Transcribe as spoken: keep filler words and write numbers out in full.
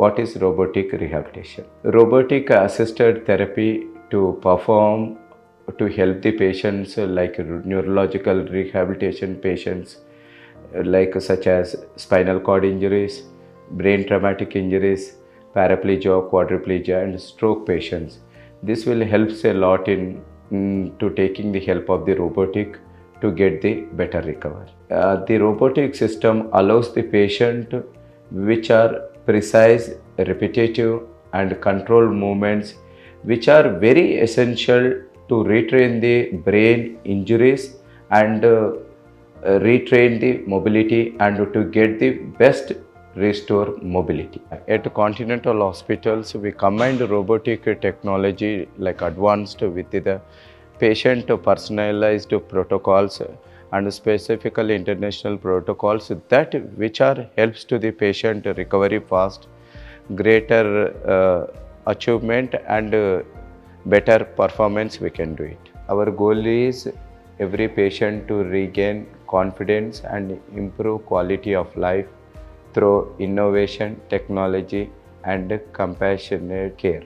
What is robotic rehabilitation? Robotic assisted therapy to perform to help the patients like neurological rehabilitation patients like such as spinal cord injuries, brain traumatic injuries, paraplegia, quadriplegia and stroke patients. This will help a lot in, in to taking the help of the robotic to get the better recovery. Uh, the robotic system allows the patient which are precise, repetitive and controlled movements which are very essential to retrain the brain injuries and uh, retrain the mobility and to get the best restore mobility. At Continental Hospitals, we combined robotic technology like advanced with the patient personalized protocols and specifically international protocols that which are helps to the patient recovery fast, greater uh, achievement and uh, better performance we can do it. Our goal is every patient to regain confidence and improve quality of life through innovation, technology and compassionate care.